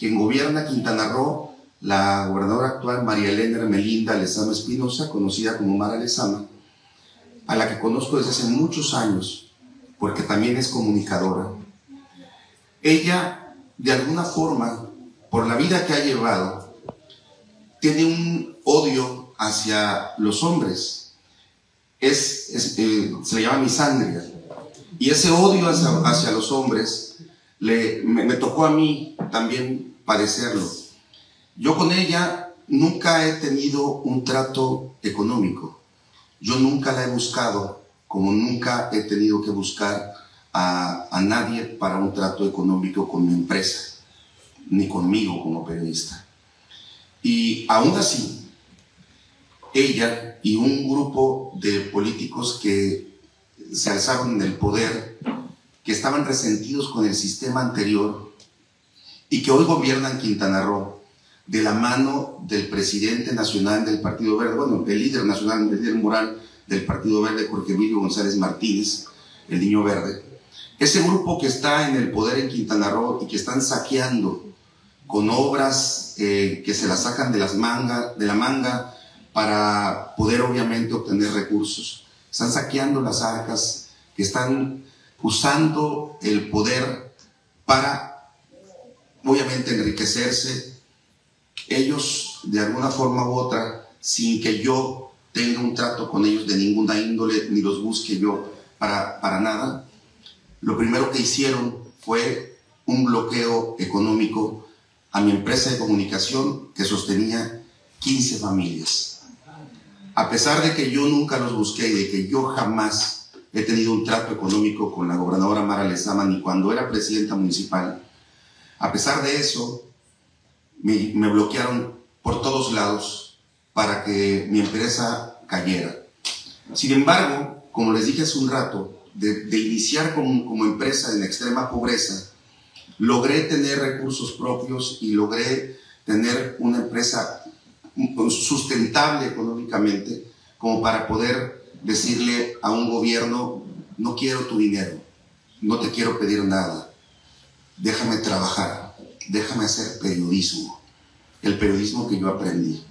Quien gobierna Quintana Roo, la gobernadora actual María Elena Hermelinda Lezama Espinosa, conocida como Mara Lezama, a la que conozco desde hace muchos años, porque también es comunicadora. Ella, de alguna forma, por la vida que ha llevado, tiene un odio hacia los hombres. Se le llama misandria. Y ese odio hacia los hombres me tocó a mí también padecerlo. Yo con ella nunca he tenido un trato económico. Yo nunca la he buscado, como nunca he tenido que buscar a nadie para un trato económico con mi empresa, ni conmigo como periodista. Y aún así, ella y un grupo de políticos que se alzaron en el poder, que estaban resentidos con el sistema anterior y que hoy gobiernan Quintana Roo, de la mano del presidente nacional del Partido Verde, bueno, el líder nacional, el líder moral del Partido Verde, Jorge Luis González Martínez, el Niño Verde. Ese grupo que está en el poder en Quintana Roo y que están saqueando con obras que se las sacan de la manga para poder obviamente obtener recursos. Están saqueando las arcas, que están usando el poder para obviamente enriquecerse, ellos de alguna forma u otra, sin que yo tenga un trato con ellos de ninguna índole, ni los busque yo para nada. Lo primero que hicieron fue un bloqueo económico a mi empresa de comunicación que sostenía 15 familias. A pesar de que yo nunca los busqué y de que yo jamás he tenido un trato económico con la gobernadora Mara Lezama, ni cuando era presidenta municipal, a pesar de eso, me bloquearon por todos lados para que mi empresa cayera. Sin embargo, como les dije hace un rato, de iniciar como empresa en extrema pobreza, logré tener recursos propios y logré tener una empresa sustentable económicamente como para poder decirle a un gobierno: no quiero tu dinero, no te quiero pedir nada, déjame trabajar. Déjame hacer periodismo, el periodismo que yo aprendí.